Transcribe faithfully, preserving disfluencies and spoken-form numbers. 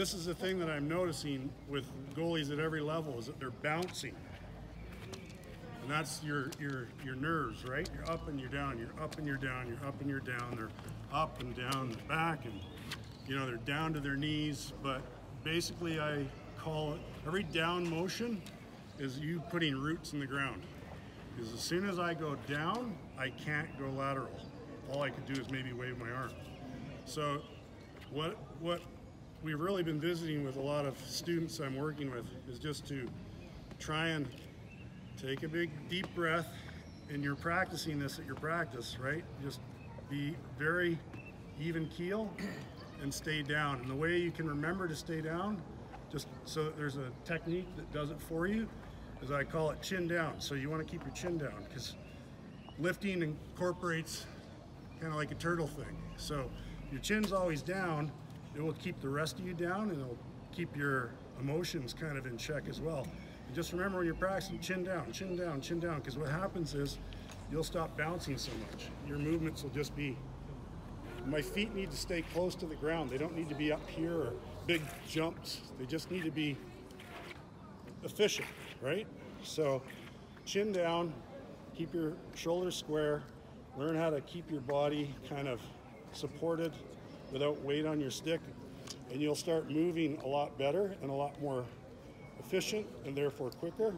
This is the thing that I'm noticing with goalies at every level, is that they're bouncing. And that's your your your nerves, right? You're up and you're down, you're up and you're down, you're up and you're down. They're up and down and back, and you know, they're down to their knees. But basically I call it, every down motion is you putting roots in the ground. Because as soon as I go down, I can't go lateral. All I could do is maybe wave my arm. So what what we've really been visiting with a lot of students I'm working with is just to try and take a big deep breath, and you're practicing this at your practice, right? Just be very even keel and stay down. And the way you can remember to stay down, just so that there's a technique that does it for you, is I call it chin down. So you want to keep your chin down, because lifting incorporates kind of like a turtle thing. So your chin's always down, it will keep the rest of you down, and it'll keep your emotions kind of in check as well. Just remember when you're practicing, chin down, chin down, chin down, because what happens is you'll stop bouncing so much. Your movements will just be, my feet need to stay close to the ground. They don't need to be up here or big jumps. They just need to be efficient, right? So chin down, keep your shoulders square, learn how to keep your body kind of supported without weight on your stick, and you'll start moving a lot better and a lot more efficient, and therefore quicker.